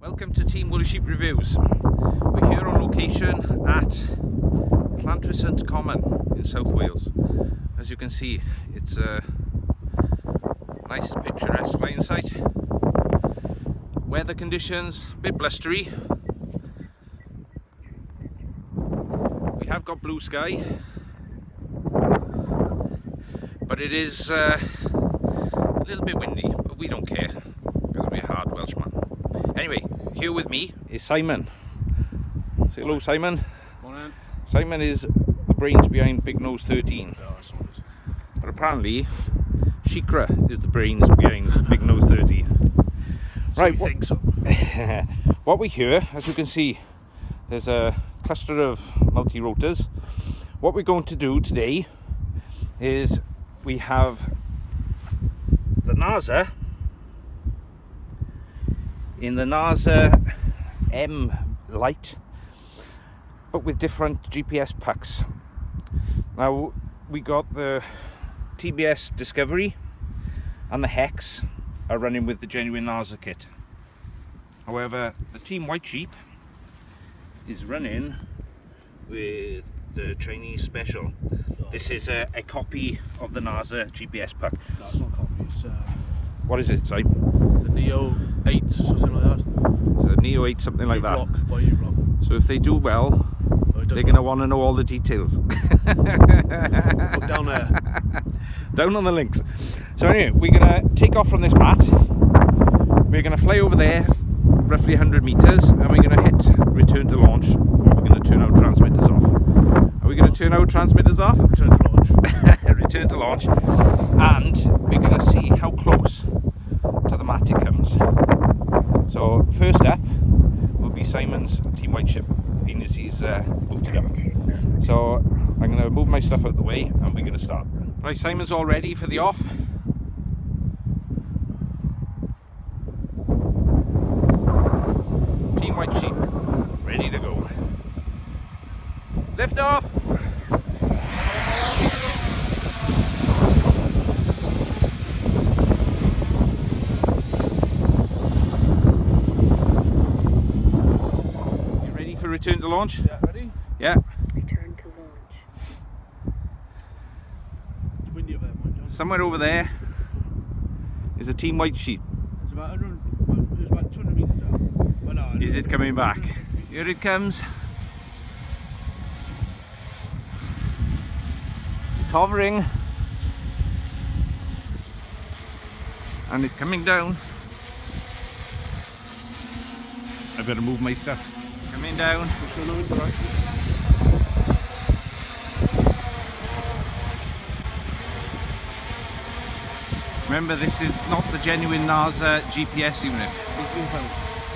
Welcome to Team Woolly Sheep Reviews. We're here on location at Llantrescent Common in South Wales. As you can see, it's a nice picturesque flying site. Weather conditions, a bit blustery. We have got blue sky, but it is a little bit windy, but we don't care because we're a hard Welshman. Anyway, here with me is Simon. Say hello, Simon. Morning. Simon is the brains behind Big Nose 13. Yeah, I saw it. But apparently, Shikra is the brains behind Big Nose 30. So right, we think so. What we hear, as you can see, there's a cluster of multi-rotors. What we're going to do today is we have the NAZA in the NAZA-M Lite, but with different GPS packs. Now we got the TBS Discovery and the Hex are running with the genuine NAZA kit. However, the Team White Sheep is running with the Chinese special. This is a copy of the NAZA GPS pack. No, it's not a copy, it's what is it, Simon? The Neo 8, something like that. It's a Neo 8, something like that. Ublox, by Ublox. So if they do well, they're going to want to know all the details. Look down there. Down on the links. So anyway, we're going to take off from this mat. We're going to fly over there, roughly 100 metres, and we're going to hit return to launch. We're going to turn our transmitters off. Are we going to turn our transmitters off? Return to launch. Return to launch. And we're going to see how close to the mat it comes. So first up will be Simon's Team White Sheep, being as he's booted up. So I'm going to move my stuff out of the way and we're going to start. Right, Simon's all ready for the off. Team White Sheep, ready to go. Lift off! You ready for return to launch? Yeah, ready? Yeah. Return to launch. It's windy over there, my John. Somewhere over there is a Team White Sheep. It's about 200 metres out. Well, no, is it coming back? Here it comes. Hovering and it's coming down. I better move my stuff. Coming down. Remember, this is not the genuine NAZA GPS unit. 18 pounds.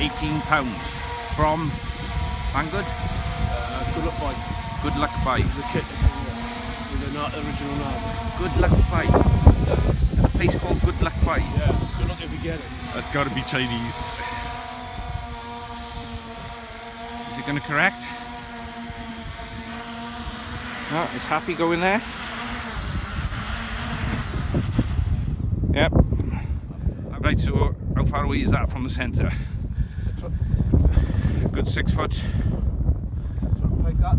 18 pounds from Banggood. GoodLuckBuy. GoodLuckBuy. Not original NAZA. GoodLuckBuy. There's a place called GoodLuckBuy. Yeah, we're not going to get it. That's got to be Chinese. Is it going to correct? No, it's happy going there. Yep. Right, so how far away is that from the centre? 6 foot. A good 6 foot. Like that?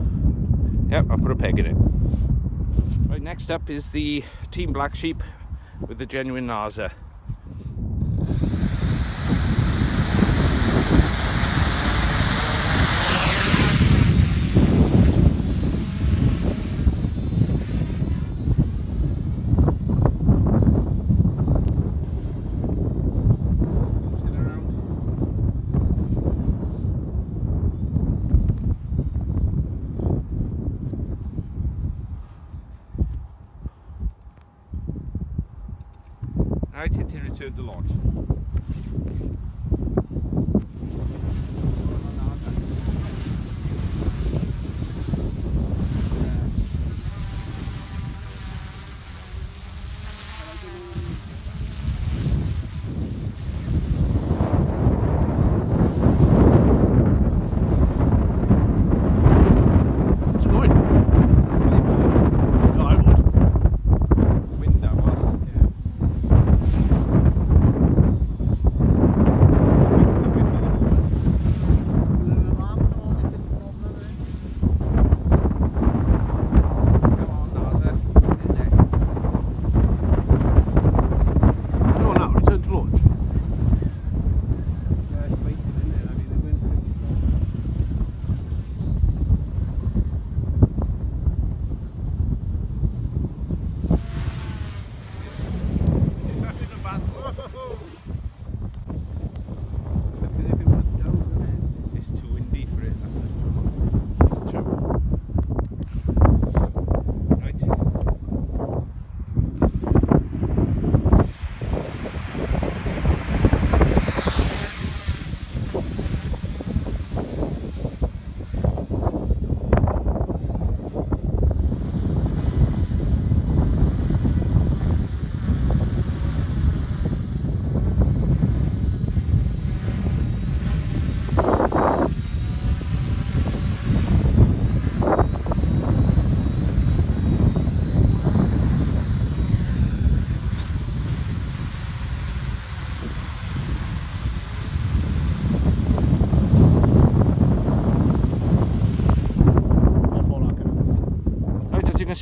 Yep, I'll put a peg in it. Right, next up is the Team Black Sheep with the genuine NAZA. Right, it's in return to launch. It's good. No, I would.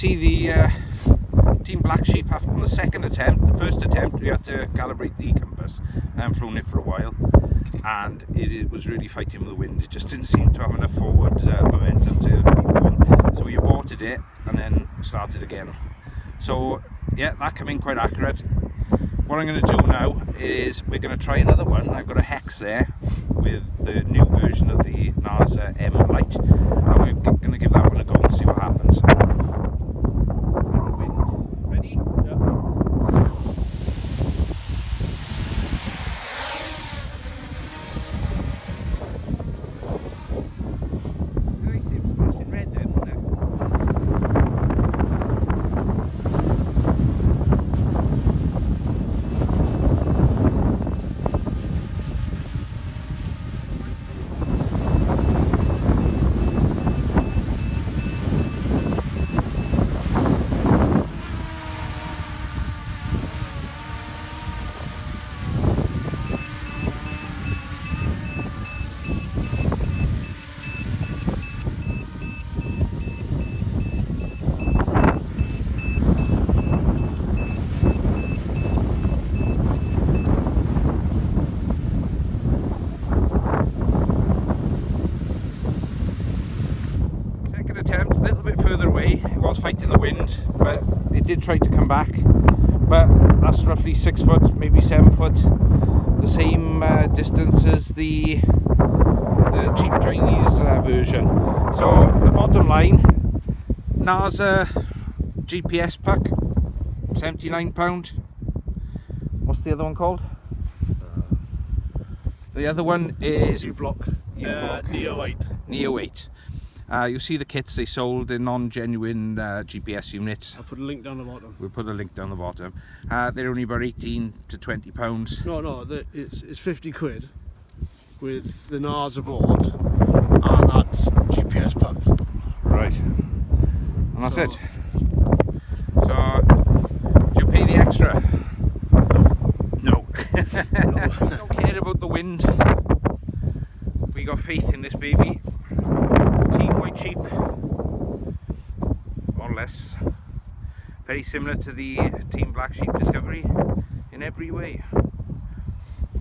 see the Team Black Sheep after the second attempt. The first attempt we had to calibrate the compass and flown it for a while, and it was really fighting with the wind. It just didn't seem to have enough forward momentum to keep going. So we aborted it and then started again. So yeah, that came in quite accurate. What I'm going to do now is we're going to try another one. I've got a hex there with the new version of the NAZA-M Lite, and we're going to give that one a go and see what happens. Fighting the wind, but it did try to come back, but that's roughly 6 foot, maybe 7 foot, the same distance as the cheap Chinese version. So the bottom line, NASA GPS pack, £79. What's the other one called? The other one is Ublox. Neo 8. You'll see the kits they sold, they're non-genuine GPS units. I'll put a link down the bottom. We'll put a link down the bottom. They're only about £18 to £20. No, it's 50 quid with the NASA board and that GPS pack. Right. And that's it. So, do you pay the extra? No. No. I don't care about the wind. We got faith in this baby. Cheap, more or less, very similar to the Team Black Sheep Discovery in every way.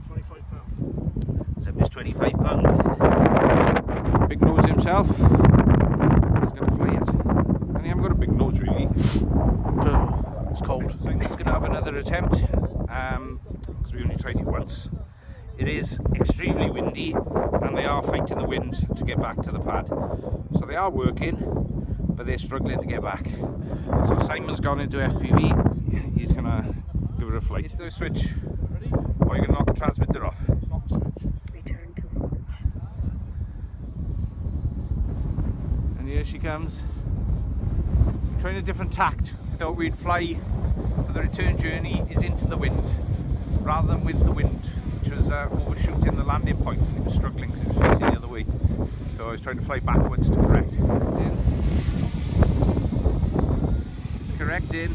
£25. Except it's £25. Big Nose himself is going to fly it. And he hasn't got a big nose really. It's cold. So I think he's going to have another attempt, because we only tried it once. It is extremely windy and they are fighting the wind to get back to the pad. So they are working, but they're struggling to get back. So Simon's gone into FPV, he's going to give it a flight. Hit the switch. Ready? Or you're going to knock the transmitter off. Knock the switch. Return to. And here she comes. I'm trying a different tact. I thought we'd fly, so the return journey is into the wind, rather than with the wind. Was overshooting the landing point and it was struggling because it was facing the other way. So I was trying to fly backwards to correct. In. Correct in.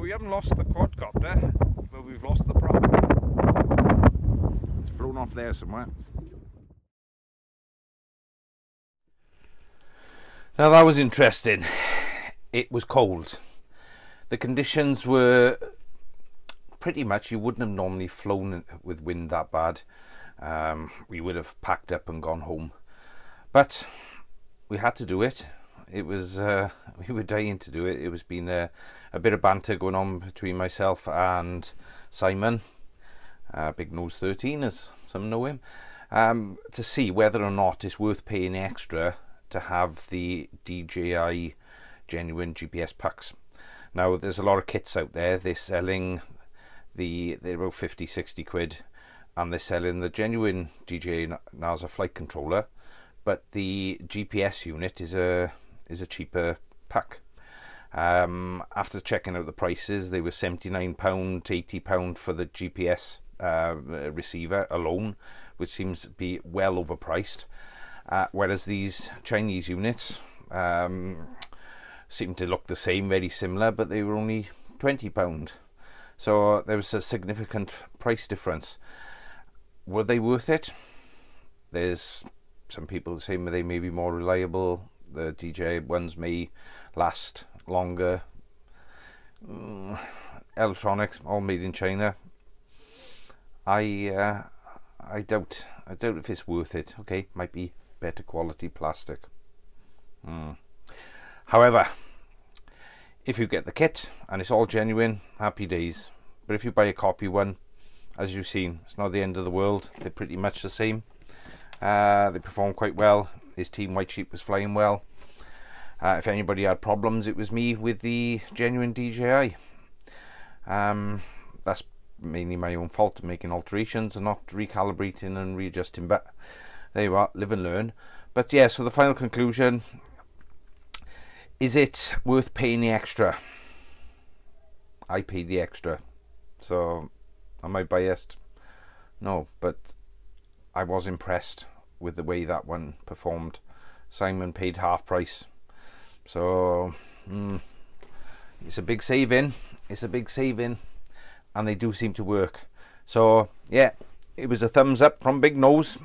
We haven't lost the quadcopter, but we've lost the prop. It's flown off there somewhere. Now that was interesting. It was cold. The conditions were pretty much, you wouldn't have normally flown with wind that bad. We would have packed up and gone home. But we had to do it. It was, we were dying to do it. It was been a bit of banter going on between myself and Simon, Big Nose 13 as some know him, to see whether or not it's worth paying extra to have the DJI genuine GPS packs. Now there's a lot of kits out there, they're selling they're about 50, 60 quid, and they're selling the genuine DJI NASA flight controller, but the GPS unit is a cheaper pack. After checking out the prices, they were £79, £80 for the GPS receiver alone, which seems to be well overpriced, whereas these Chinese units seem to look the same, very similar, but they were only £20. So there was a significant price difference. Were they worth it? There's some people saying they may be more reliable, the DJI ones may last longer. Electronics, all made in China. I doubt if it's worth it. Okay, might be better quality plastic. However, if you get the kit and it's all genuine, happy days. But if you buy a copy one, as you've seen, it's not the end of the world. They're pretty much the same. They perform quite well. His Team White Sheep was flying well. If anybody had problems, it was me with the genuine DJI. That's mainly my own fault, making alterations and not recalibrating and readjusting, but there you are, live and learn. But yeah, so the final conclusion, is it worth paying the extra? I paid the extra, so am I biased? No, but I was impressed with the way that one performed. Simon paid half price, so it's a big saving, and they do seem to work. So yeah, it was a thumbs up from Big Nose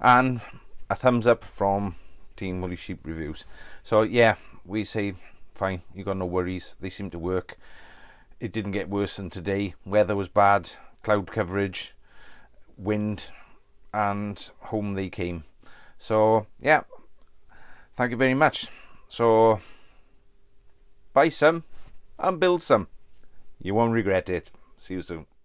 and a thumbs up from Team Woolly Sheep Reviews. So yeah, we say fine, you got no worries, they seem to work. It didn't get worse than today. Weather was bad, cloud coverage, wind, and home they came. So yeah, thank you very much. So buy some and build some, you won't regret it. See you soon.